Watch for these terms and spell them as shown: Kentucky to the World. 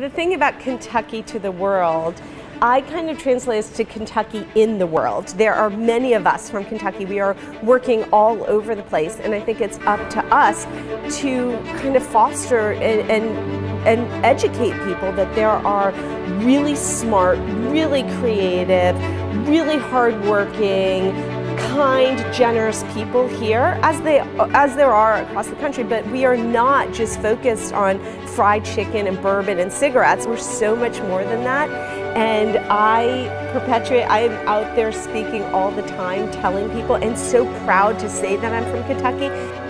The thing about Kentucky to the World, I kind of translate this to Kentucky in the world. There are many of us from Kentucky. We are working all over the place, and I think it's up to us to kind of foster and educate people that there are really smart, really creative, really hardworking, kind, generous people here, as there are across the country, but we are not just focused on fried chicken and bourbon and cigarettes. We're so much more than that, and I am out there speaking all the time, telling people, and so proud to say that I'm from Kentucky.